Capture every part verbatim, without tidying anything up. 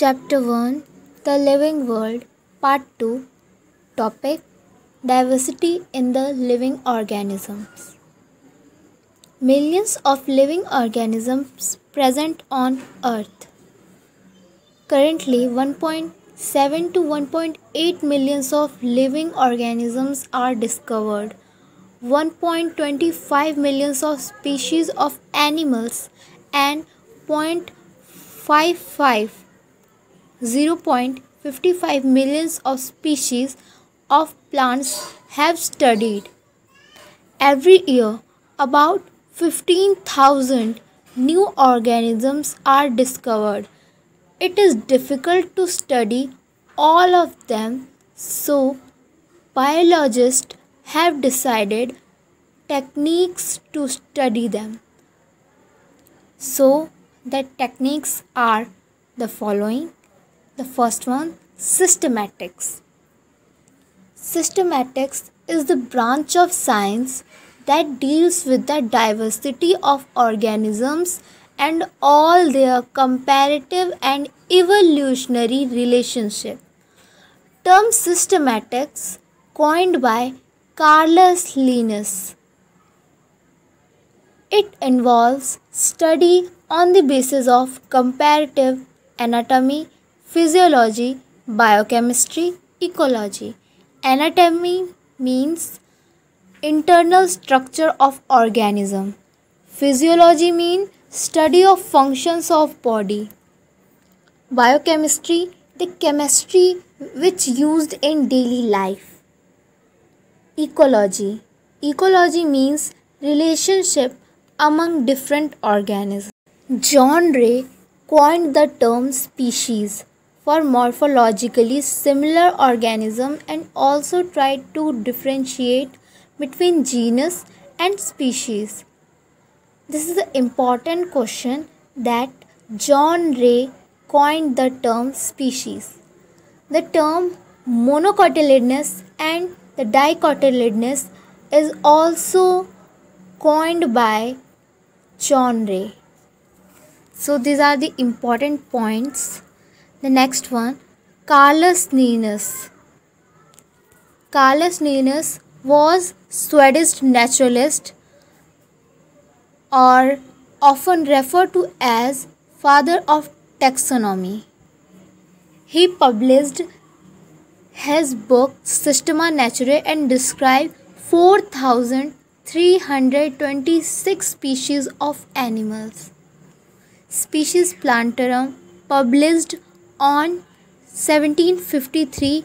Chapter one, The Living World, Part two, Topic, Diversity in the Living Organisms. Millions of living organisms present on Earth. Currently, one point seven to one point eight millions of living organisms are discovered. one point two five millions of species of animals and zero point five five millions of species of plants have studied. Every year, about fifteen thousand new organisms are discovered. It is difficult to study all of them, so biologists have decided techniques to study them. So the techniques are the following. The first one, systematics. Systematics is the branch of science that deals with the diversity of organisms and all their comparative and evolutionary relationship. Term systematics coined by Carolus Linnaeus. It involves study on the basis of comparative anatomy, physiology, biochemistry, ecology. Anatomy means internal structure of organism. Physiology means study of functions of body. Biochemistry, the chemistry which used in daily life. Ecology. Ecology means relationship among different organisms. John Ray coined the term species for morphologically similar organism and also tried to differentiate between genus and species. This is an important question that John Ray coined the term species. The term monocotyledonous and the dicotyledonous is also coined by John Ray. So these are the important points. The next one, Carolus Linnaeus. Carolus Linnaeus was Swedish naturalist, or often referred to as father of taxonomy. He published his book Systema Naturae and described four thousand three hundred twenty-six species of animals. Species Plantarum, published on seventeen fifty-three,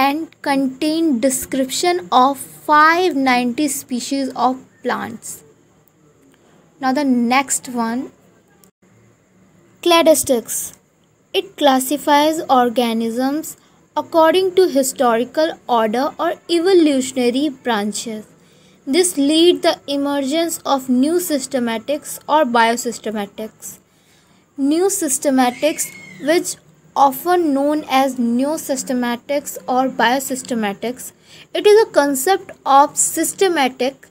and contain description of five hundred ninety species of plants. Now the next one, cladistics. It classifies organisms according to historical order or evolutionary branches. This leads the emergence of new systematics or biosystematics. New systematics, which often known as neosystematics or biosystematics, it is a concept of systematic,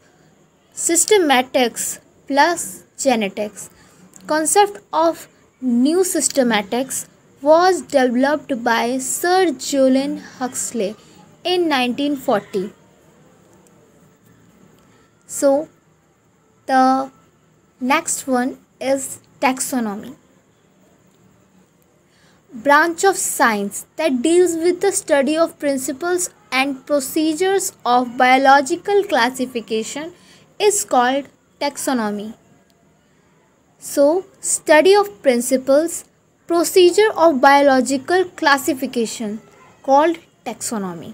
systematics plus genetics. Concept of new systematics was developed by Sir Julian Huxley in nineteen forty. So, the next one is taxonomy. Branch of science that deals with the study of principles and procedures of biological classification is called taxonomy. So, study of principles, procedure of biological classification called taxonomy.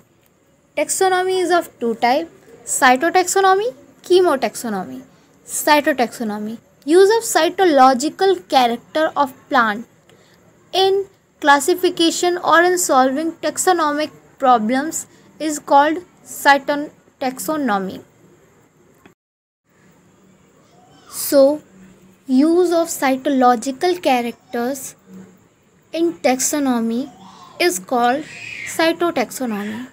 Taxonomy is of two types, cytotaxonomy, chemotaxonomy. Cytotaxonomy, use of cytological character of plant in classification or in solving taxonomic problems is called cytotaxonomy. So, use of cytological characters in taxonomy is called cytotaxonomy.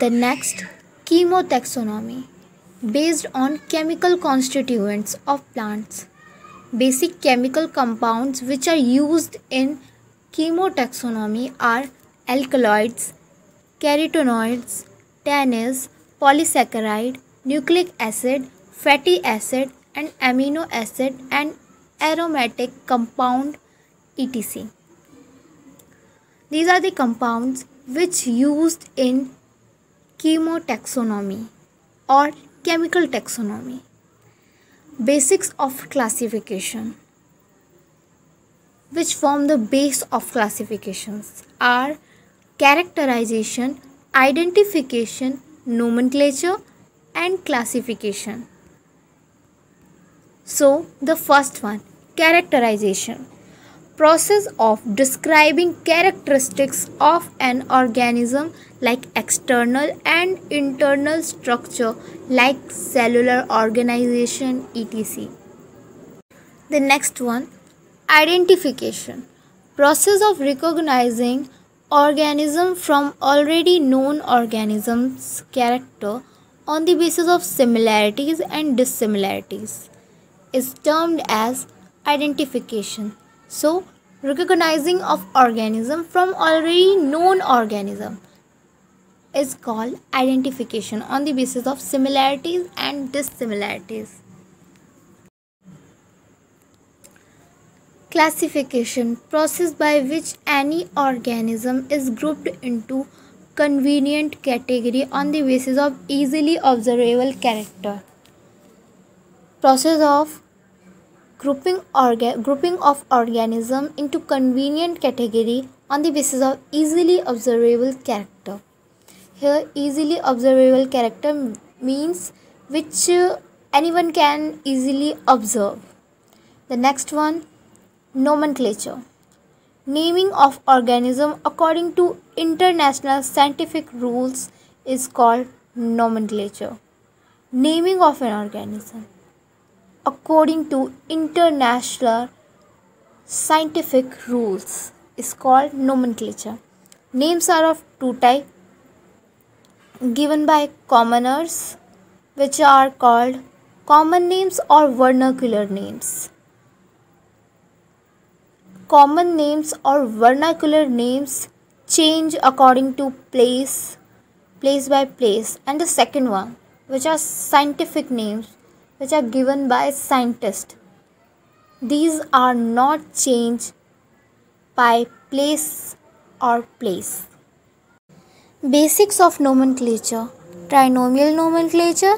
The next, chemotaxonomy, based on chemical constituents of plants. basic chemical compounds which are used in chemotaxonomy are alkaloids, carotenoids, tannins, polysaccharide, nucleic acid, fatty acid and amino acid and aromatic compound et cetera. These are the compounds which used in chemotaxonomy or chemical taxonomy. Basics of classification, which form the base of classifications, are characterization, identification, nomenclature and classification. So the first one, characterization, process of describing characteristics of an organism like external and internal structure like cellular organization et cetera. The next one, identification, process of recognizing organism from already known organism's character on the basis of similarities and dissimilarities is termed as identification. So, recognizing of organism from already known organism is called identification on the basis of similarities and dissimilarities. Classification, process by which any organism is grouped into convenient category on the basis of easily observable character. Process of Grouping, orga grouping of organism into convenient category on the basis of easily observable character. Here easily observable character means which uh, anyone can easily observe. The next one, nomenclature. Naming of organism according to international scientific rules is called nomenclature. Naming of an organism according to international scientific rules is called nomenclature. Names are of two types, given by commoners, which are called common names or vernacular names. Common names or vernacular names change according to place, place by place. And the second one, which are scientific names, which are given by scientists. These are not changed by place or place. Basics of nomenclature, trinomial nomenclature,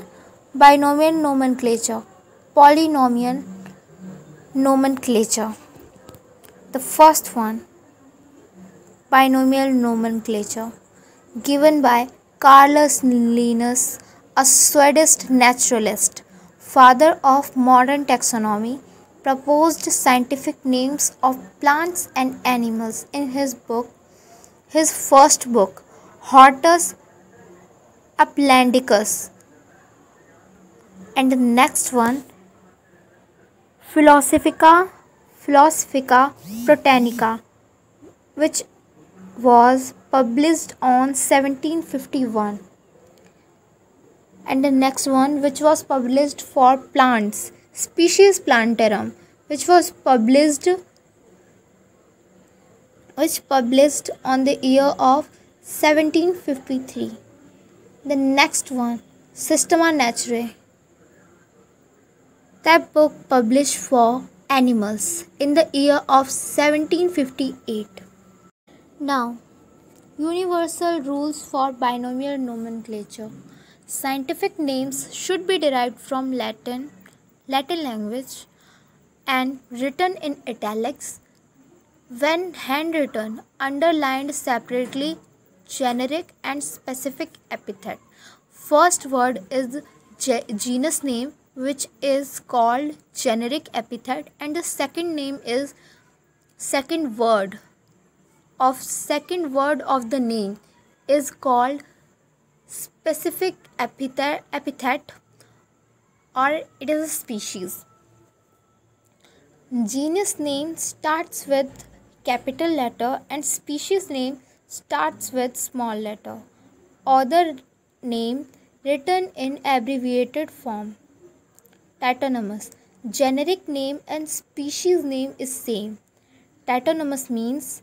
binomial nomenclature, polynomial nomenclature. The first one, binomial nomenclature, given by Carolus Linnaeus, a Swedish naturalist, father of modern taxonomy, proposed scientific names of plants and animals in his book, his first book, Hortus Plantarum. And the next one, Philosophica, Philosophia Botanica, which was published on seventeen fifty-one. And the next one, which was published for plants, Species Plantarum, which was published which published on the year of seventeen fifty-three. The next one, Systema Naturae, that book published for animals in the year of seventeen fifty-eight. Now, universal rules for binomial nomenclature. Scientific names should be derived from Latin, Latin language and written in italics. When handwritten, underlined separately, generic and specific epithet. First word is genus name, which is called generic epithet, and the second name is second word of second word of the name is called specific epithet, epithet or it is a species. Genus name starts with capital letter and species name starts with small letter. Author name written in abbreviated form, tautonomous. Generic name and species name is same. Tautonomous means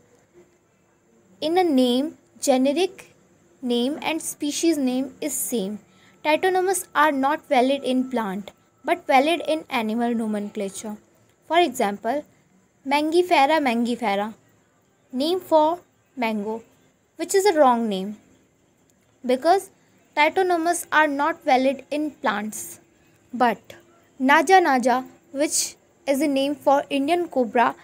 in a name, generic name and species name is same. Tautonomous are not valid in plant but valid in animal nomenclature. For example, Mangifera mangifera, name for mango, which is a wrong name because tautonomous are not valid in plants. But Naja naja, which is a name for Indian cobra,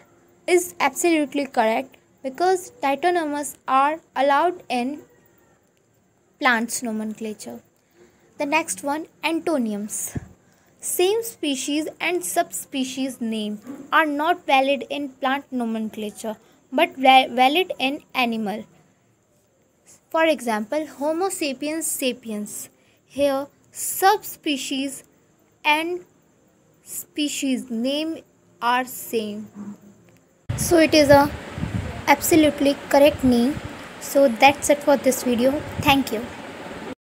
is absolutely correct because tautonomous are allowed in plants nomenclature. The next one, antonyms. Same species and subspecies name are not valid in plant nomenclature but valid in animal. For example, Homo sapiens sapiens. Here, subspecies and species name are same. So it is a absolutely correct name. So that's it for this video. Thank you.